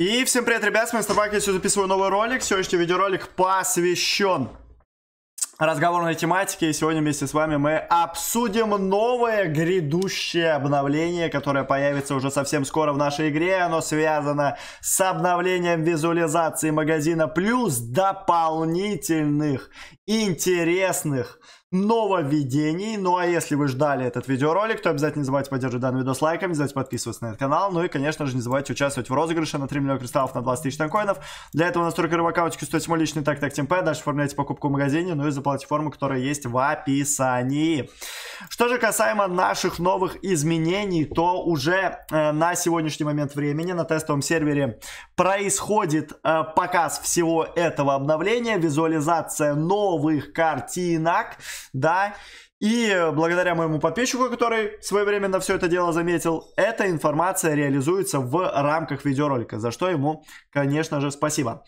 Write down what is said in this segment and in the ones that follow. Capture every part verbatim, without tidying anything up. И всем привет, ребят, с вами Стабак, я сегодня записываю новый ролик. Сегодняшний видеоролик посвящен разговорной тематике. И сегодня вместе с вами мы обсудим новое грядущее обновление, которое появится уже совсем скоро в нашей игре. Оно связано с обновлением визуализации магазина, плюс дополнительных интересных нововведений. Ну а если вы ждали этот видеоролик, то обязательно не забывайте поддерживать данный видос лайком, не забывайте подписываться на этот канал, ну и конечно же не забывайте участвовать в розыгрыше на три миллиона кристаллов на двадцать тысяч танкоинов. Для этого настройка рыбакаутики сто восемь личный так-так темпэ, дальше оформляйте покупку в магазине, ну и заплатите форму, которая есть в описании. Что же касаемо наших новых изменений, то уже э, на сегодняшний момент времени на тестовом сервере происходит э, показ всего этого обновления, визуализация новых картинок. Да, и благодаря моему подписчику, который своевременно все это дело заметил, эта информация реализуется в рамках видеоролика, за что ему, конечно же, спасибо.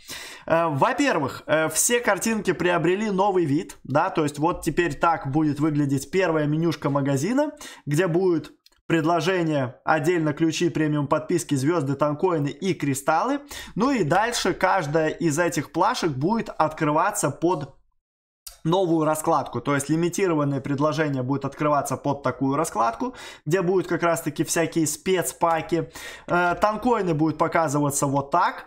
Во-первых, все картинки приобрели новый вид, да, то есть вот теперь так будет выглядеть первая менюшка магазина, где будет предложение, отдельно ключи, премиум подписки, звезды, танкоины и кристаллы. Ну и дальше каждая из этих плашек будет открываться под новую раскладку, то есть лимитированное предложение будет открываться под такую раскладку, где будут как раз таки всякие спецпаки. Э, танкоины будут показываться вот так,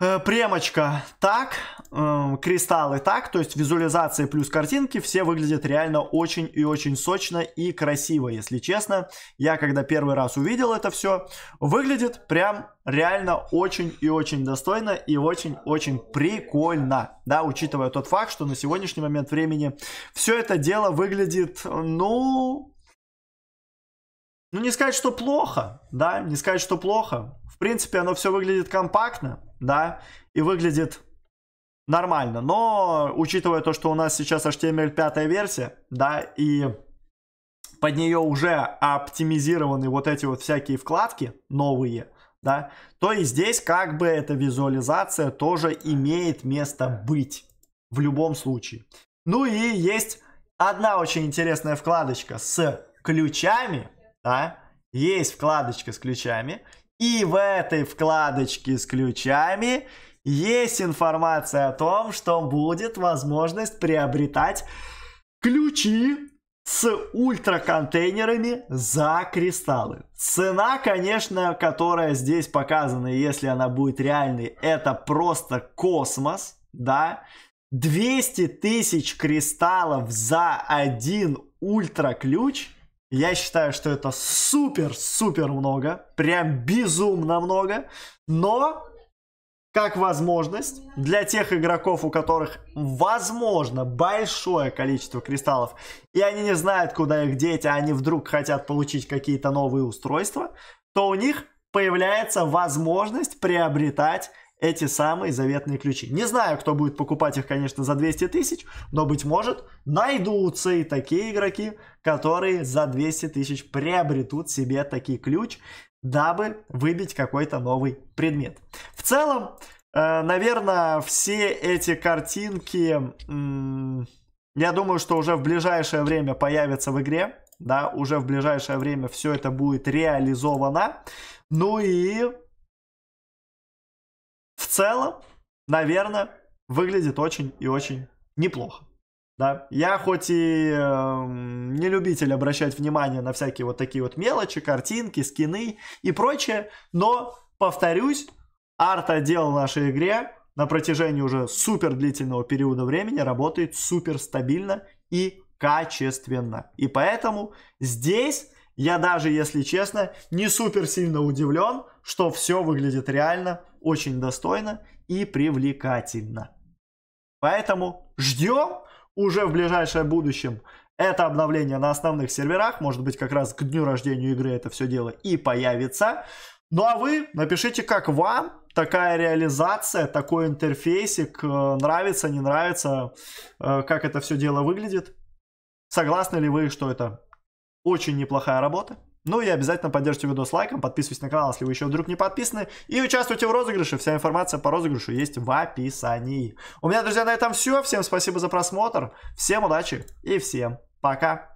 э, премочка так, э, кристаллы так, то есть визуализация плюс картинки, все выглядят реально очень и очень сочно и красиво, если честно. Я когда первый раз увидел это все, выглядит прям реально очень и очень достойно и очень-очень прикольно, да, учитывая тот факт, что на сегодняшний момент времени все это дело выглядит, ну, ну не сказать, что плохо, да, не сказать, что плохо. В принципе, оно все выглядит компактно, да, и выглядит нормально, но учитывая то, что у нас сейчас эйч ти эм эль пять версия, да, и под нее уже оптимизированы вот эти вот всякие вкладки новые, да, то и здесь как бы эта визуализация тоже имеет место быть в любом случае. Ну и есть одна очень интересная вкладочка с ключами, да, есть вкладочка с ключами, и в этой вкладочке с ключами есть информация о том, что будет возможность приобретать ключи с ультраконтейнерами за кристаллы. Цена, конечно, которая здесь показана, если она будет реальной, это просто космос, да. двести тысяч кристаллов за один ультраключ. Я считаю, что это супер-супер много, прям безумно много, но как возможность для тех игроков, у которых возможно большое количество кристаллов, и они не знают, куда их деть, а они вдруг хотят получить какие-то новые устройства, то у них появляется возможность приобретать эти самые заветные ключи. Не знаю, кто будет покупать их, конечно, за двести тысяч, но, быть может, найдутся и такие игроки, которые за двести тысяч приобретут себе такие ключи, дабы выбить какой-то новый предмет. В целом, наверное, все эти картинки, я думаю, что уже в ближайшее время появятся в игре. Да, уже в ближайшее время все это будет реализовано. Ну и в целом, наверное, выглядит очень и очень неплохо. Да. Я хоть и э, не любитель обращать внимание на всякие вот такие вот мелочи, картинки, скины и прочее, но, повторюсь, арт-отдел в нашей игре на протяжении уже супер длительного периода времени работает супер стабильно и качественно. И поэтому здесь я даже, если честно, не супер сильно удивлен, что все выглядит реально очень достойно и привлекательно. Поэтому ждем. Уже в ближайшее будущем это обновление на основных серверах. Может быть, как раз к дню рождения игры это все дело и появится. Ну а вы напишите, как вам такая реализация, такой интерфейсик. Нравится, не нравится, как это все дело выглядит. Согласны ли вы, что это очень неплохая работа? Ну и обязательно поддержите видос лайком, подписывайтесь на канал, если вы еще вдруг не подписаны, и участвуйте в розыгрыше. Вся информация по розыгрышу есть в описании. У меня, друзья, на этом все. Всем спасибо за просмотр, всем удачи и всем пока.